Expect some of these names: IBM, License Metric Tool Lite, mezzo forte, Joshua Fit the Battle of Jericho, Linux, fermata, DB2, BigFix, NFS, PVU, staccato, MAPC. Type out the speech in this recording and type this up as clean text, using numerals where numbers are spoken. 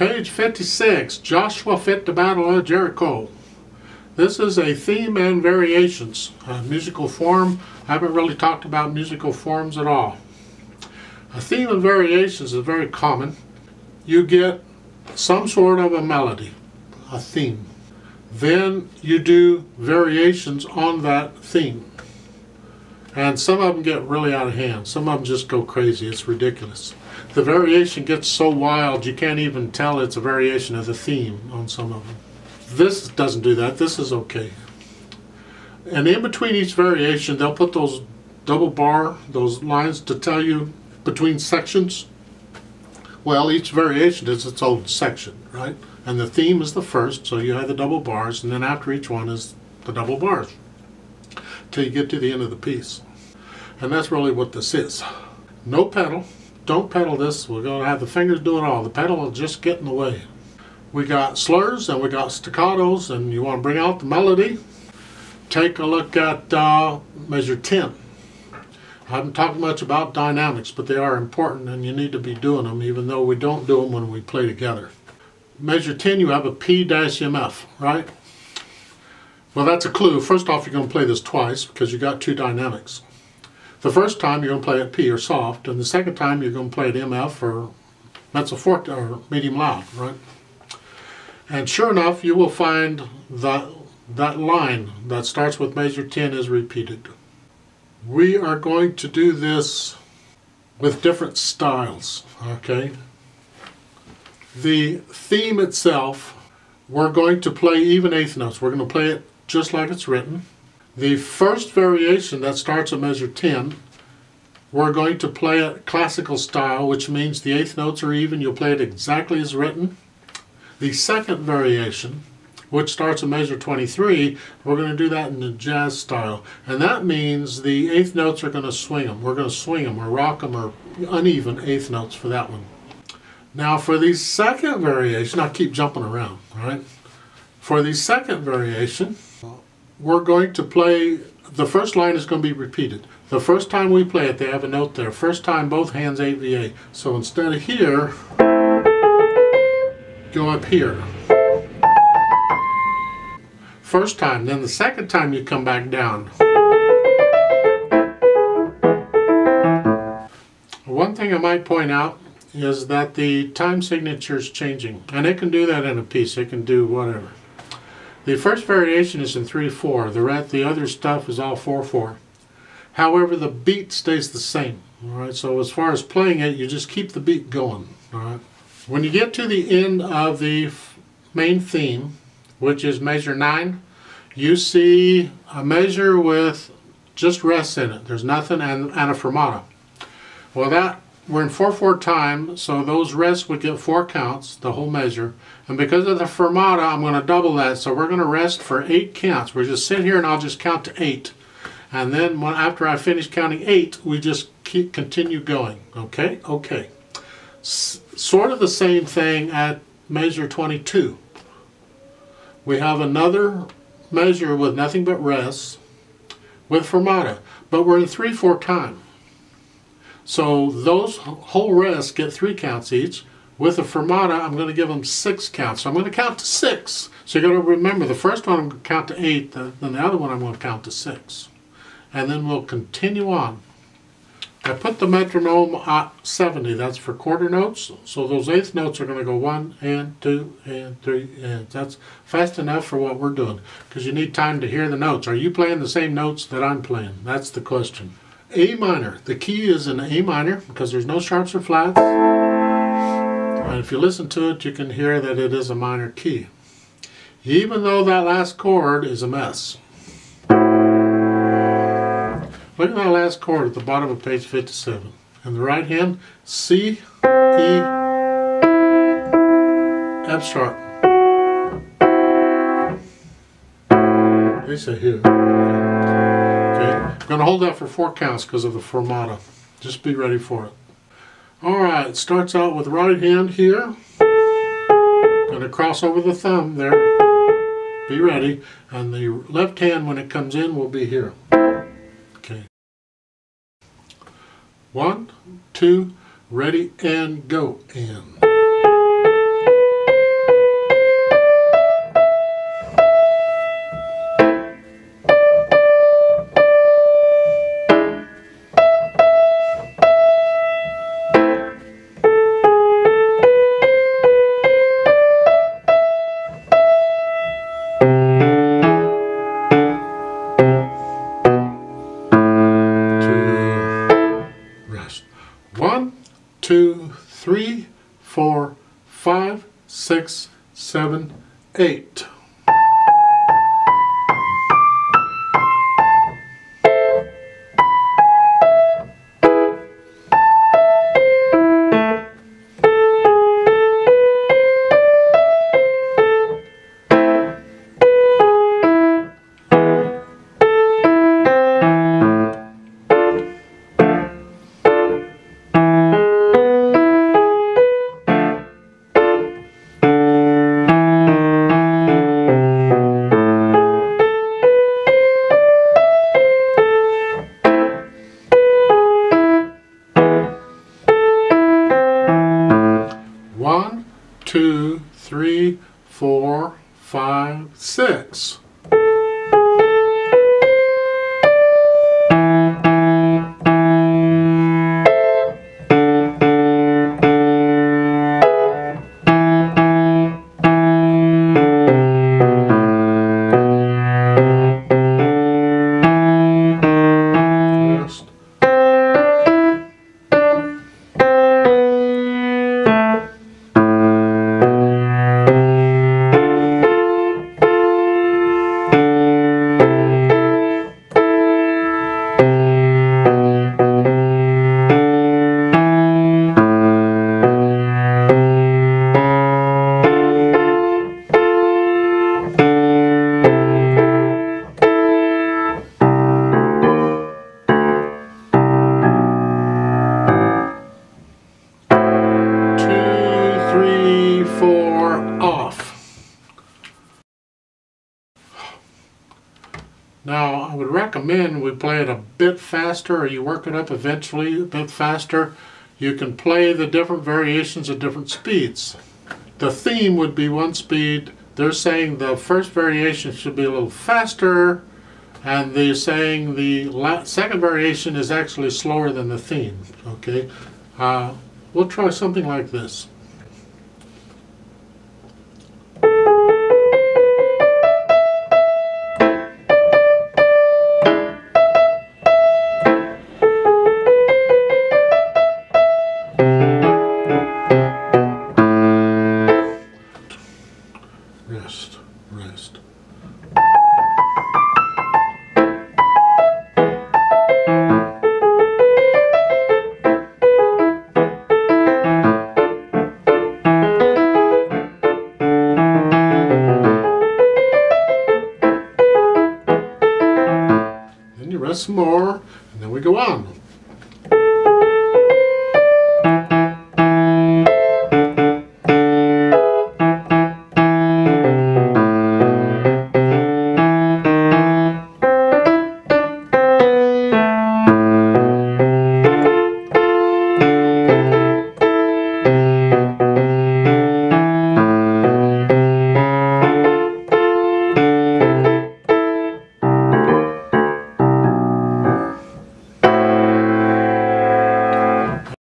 Page 56, Joshua Fit the Battle of Jericho. This is a theme and variations. Musical form, I haven't really talked about musical forms at all. A theme and variations is very common. You get some sort of a melody, a theme. Then you do variations on that theme. And some of them get really out of hand. Some of them just go crazy. It's ridiculous. The variation gets so wild you can't even tell it's a variation of the theme on some of them. This doesn't do that. This is okay. And in between each variation they'll put those double bar, those lines to tell you between sections. Well, each variation is its own section, right? And the theme is the first, so you have the double bars, and then after each one is the double bars till you get to the end of the piece. And that's really what this is. No pedal. Don't pedal this. We're going to have the fingers do it all. The pedal will just get in the way. We got slurs and we got staccatos, and you want to bring out the melody. Take a look at measure 10. I haven't talked much about dynamics, but they are important and you need to be doing them, even though we don't do them when we play together. Measure 10, you have a P-MF, right? Well, that's a clue. First off, you're going to play this twice because you got two dynamics. The first time you're going to play it P or soft, and the second time you're going to play it MF or mezzo forte or medium loud, right? And sure enough, you will find that line that starts with measure 10 is repeated. We are going to do this with different styles, okay? The theme itself, we're going to play even eighth notes. We're going to play it just like it's written. The first variation that starts at measure 10, we're going to play it classical style, which means the eighth notes are even. You'll play it exactly as written. The second variation, which starts at measure 23, we're going to do that in the jazz style. And that means the eighth notes are going to swing them. We're going to swing them or rock them or uneven eighth notes for that one. Now for the second variation, I keep jumping around, all right? For the second variation, we're going to play, the first line is going to be repeated. The first time we play it, they have a note there. First time, both hands AVA. So instead of here, go up here. First time, then the second time you come back down. One thing I might point out is that the time signature is changing, and it can do that in a piece. It can do whatever. The first variation is in 3/4. The other stuff is all 4/4. However, the beat stays the same. All right. So as far as playing it, you just keep the beat going. All right. When you get to the end of the main theme, which is measure 9, you see a measure with just rests in it. There's nothing and a fermata. Well, that we're in 4/4 time, so those rests would get 4 counts, the whole measure. And because of the fermata, I'm going to double that, so we're going to rest for 8 counts. We'll just sit here and I'll just count to 8. And then after I finish counting 8, we just continue going. Okay? Okay. Sort of the same thing at measure 22. We have another measure with nothing but rests with fermata, but we're in 3/4 time. So those whole rests get 3 counts each. With a fermata, I'm going to give them 6 counts. So I'm going to count to 6. So you've got to remember, the first one I'm going to count to 8, then the other one I'm going to count to 6. And then we'll continue on. I put the metronome at 70. That's for quarter notes. So those eighth notes are going to go 1 and 2 and 3 and. That's fast enough for what we're doing, because you need time to hear the notes. Are you playing the same notes that I'm playing? That's the question. A minor. The key is in A minor because there's no sharps or flats. And if you listen to it, you can hear that it is a minor key. Even though that last chord is a mess. Look at that last chord at the bottom of page 57. In the right hand, C, E, F sharp. They say here. I'm going to hold that for 4 counts because of the fermata. Just be ready for it. Alright, it starts out with right hand here. Going to cross over the thumb there. Be ready. And the left hand when it comes in will be here. Okay. 1, 2, ready and go. And 2, 3, 4, 5, 6, 7, 8. Two, three, four, five, six. Now, I would recommend we play it a bit faster, or you work it up eventually a bit faster. You can play the different variations at different speeds. The theme would be one speed. They're saying the first variation should be a little faster, and they're saying the second variation is actually slower than the theme. Okay, we'll try something like this. Some more, and then we go on.